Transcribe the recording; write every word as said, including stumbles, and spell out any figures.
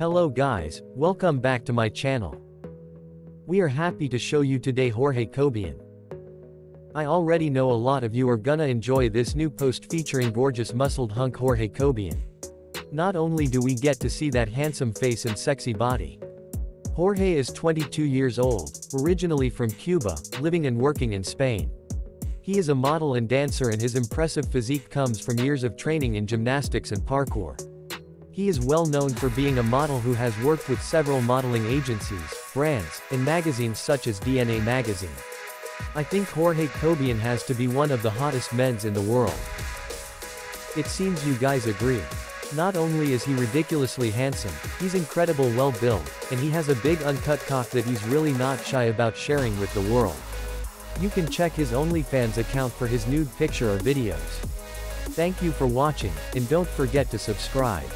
Hello guys, welcome back to my channel. We are happy to show you today Jorge Cobian. I already know a lot of you are gonna enjoy this new post featuring gorgeous muscled hunk Jorge Cobian. Not only do we get to see that handsome face and sexy body. Jorge is twenty-two years old, originally from Cuba, living and working in Spain. He is a model and dancer, and his impressive physique comes from years of training in gymnastics and parkour. He is well known for being a model who has worked with several modeling agencies, brands, and magazines such as D N A Magazine. I think Jorge Cobian has to be one of the hottest men's in the world. It seems you guys agree. Not only is he ridiculously handsome, he's incredible well built, and he has a big uncut cock that he's really not shy about sharing with the world. You can check his OnlyFans account for his nude picture or videos. Thank you for watching, and don't forget to subscribe.